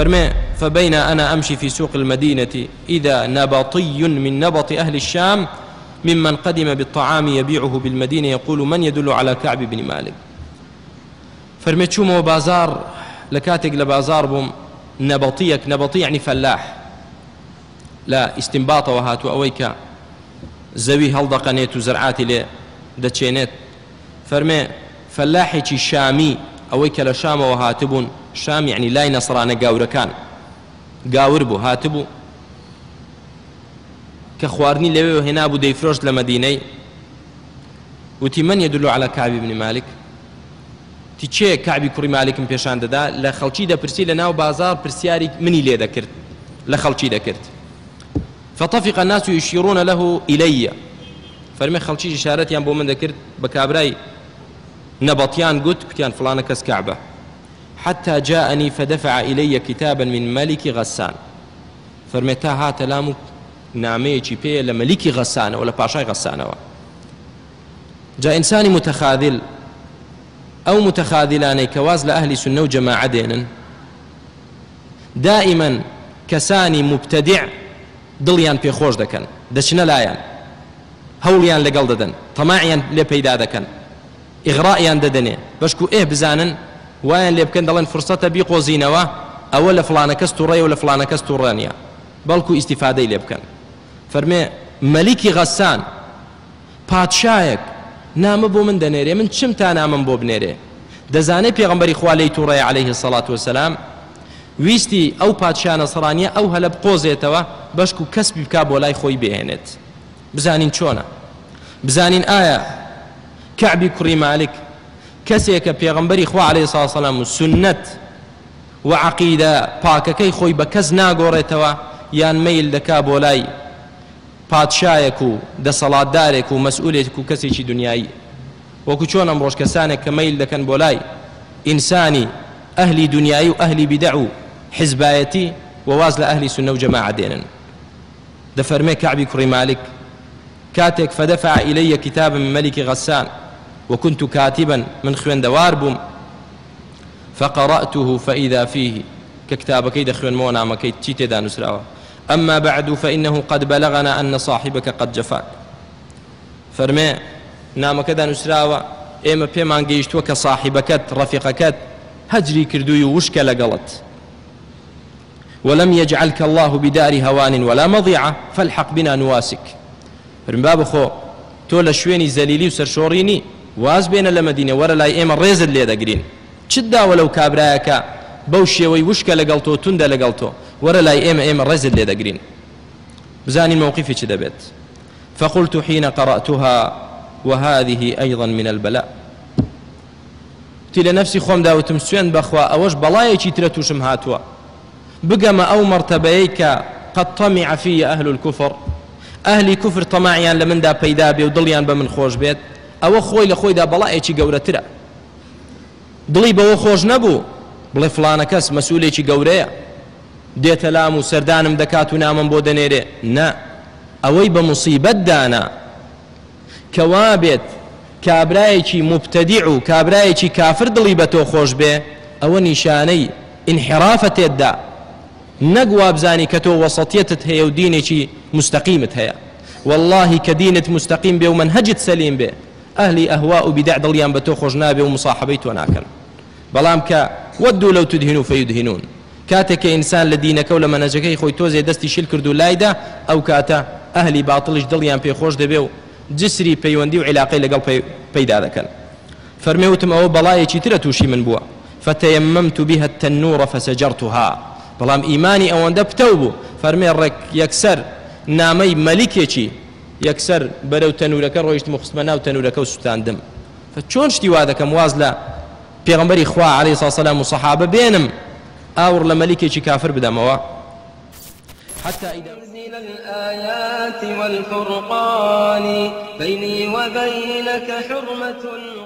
فرمي فبين أنا أمشي في سوق المدينة إذا نبطي من نبط أهل الشام ممن قدم بالطعام يبيعه بالمدينة يقول من يدل على كعب بن مالك. فرمي تشومه وبازار لكاتق لبازار بهم نبطيك، نبطي يعني فلاح، لا استنباط وهاتو أويك زوي هلدقنيت وزرعاتي لي دتشينيت. فرمي فلاحي شامي أويك لشام وهاتبون، شام يعني لا نصرانة قاور كان قاوربو هاتبو كخوارني لبي وهنا أبو ديفروش لمديني وتي من يدل على كعب بن مالك تيشي كعب كوري مالك مبيشان دا لخلشي دا برسي لناو بازار برسياري مني لي ذكرت لخلشي ذكرت. فطفق الناس يشيرون له إلي، فرمي خلشي إشارتي أبو من ذكرت بكابراي نبطيان قد كتيان فلانا كس كعبة حتى جاءني فدفع إلي كتابا من ملك غسان. فرميتا هات لامك ناميكي بي لملك غسان ولا باشاي غسان. جاء إنسان متخاذل أو متخاذلاني كواز لأهل سنة وجماعة دينا دائما كساني مبتدع دليان بي خوش دكن دشنا لايان هوليان لقل ددن طماعيان لبيدا دكن إغرائيان ددني بشكو إيه بزانن وين اللي بكن دلن فرصة بيقو زينوا أول فلانا كستوري ولا فلانا كستورانيا بلكو استفادة اللي بكن. فرمي ملكي غسان باتشايك نام بو من دنيري من شمتا نام بو بنيري دزاني بيغمبري خوالي توري عليه الصلاة والسلام ويستي أو باتشا نصرانيا أو هلا بقوزيتوا بشكو كسبي بكابو لاي خوي بيهنت بزانين شونا بزانين آية كعبي كري مالك كسيك بيغمبري خوا عليه الصلاة والسلام سنة وعقيدة باككي خوي بكزنا غوريتوا يان ميل دكابو لاي پادشایەکو دەسەڵاتدارێک و مەسئولێک و کەسێکی دنیایی وەکو چۆن ئەم ڕۆژ کەسانێک کە مەیل دەکەن بۆ لای ئینسانی ئەهلی دنیایی و ئەهلی بیدع و حیزبایەتی وواز لە ئەهلی سنە و جەماعە دێنن. دەفەرمێ کەعبی کوڕی مالک کاتێک فدەفع ئیلەیە کتابا من مەلیکی غەسان وەکونت کاتیبا من خوێندەوار بووم فقەڕەئتوه فەئیدا فیه کە کتابەکەی دەخوێنمەوە نامەکەی چی تێدا نووسراوە. أما بعد فإنه قد بلغنا أن صاحبك قد جفاك. فرمي نام كذا نسراوة إما بيمان جيشتوك صاحبك رفيقك هجري كردوي وشكل قلت ولم يجعلك الله بدار هوان ولا مضيعة فالحق بنا نواسك. فرمي باب خو تولى شويني زليلي وسرشوريني واز بين المدينة ولا لا إما ريز اللي دقرين شدا ولو كابراك بوشي وشكل قلتو تند لقلتو ولا لا إما رزل لي دقرين بزاني موقفي كذا بيت. فقلت حين قرأتها وهذه أيضا من البلاء تلى نفسي خوم داوتم سوين بخوا أوش بلاي كي ترتوشم هاتوا بقما أو مرتبيك قد طمع في أهل الكفر أهل كفر طماعيا لمن دا بيدابي وضليان بمن خوش بيت أو خوي لخوي دا بلاي كي قورة ترى ضلي بو خوش نبو بلي فلانا كاس مسؤولي كي قوريا دێتە لام و سەردانم دەکات و نامم بۆ دەنێرێ، نا ئەوەی بە موسیبەت دانا کەوا بێت کابرایەکی مبتەدیع و کابرایەکی کافر دڵی بە تۆ خۆش بێ ئەوە نیشانەی ئینحیرافەتێتدا نەگوا بزانی کە تۆ وەسەتیەتت هەیە و دینێکی مستەقیمت هەیە. واللهی کە دینت مستەقیم بێ و منهەجت سەلیم بێ ئەهلی ئەهوا و بیدع دڵیان بە تۆ خۆش نابێ و مساحەبەی تۆ ناکەن، بەڵام کە وەدوو لەو تدهینو فەیدهینون كاتك إنسان لدينا كولا منهجكي خوي توزي دستي شيل كردو لايدا أو كاتا أهلي باطلش دليان بي خوش دبيو جسري بيوندي وعلاقي لقل بيدا ذاك. فرميوتم أو بلاي ترى توشي من بوا فتيممت بها التنور فسجرتها بلام إيماني أو أندب توبو فرمي الرك يكسر نامي ملكيشي يكسر بدو تنورك رويشت مخصمنا وتنورك وستان دم فتشونشتي وهذاك موازلة بيغمبري إخوة عليه الصلاة والسلام وصحابة بينم اور لملكي كافر بدموا حتى إذا أنزل الآيات والفرقان بيني وبينك حرمة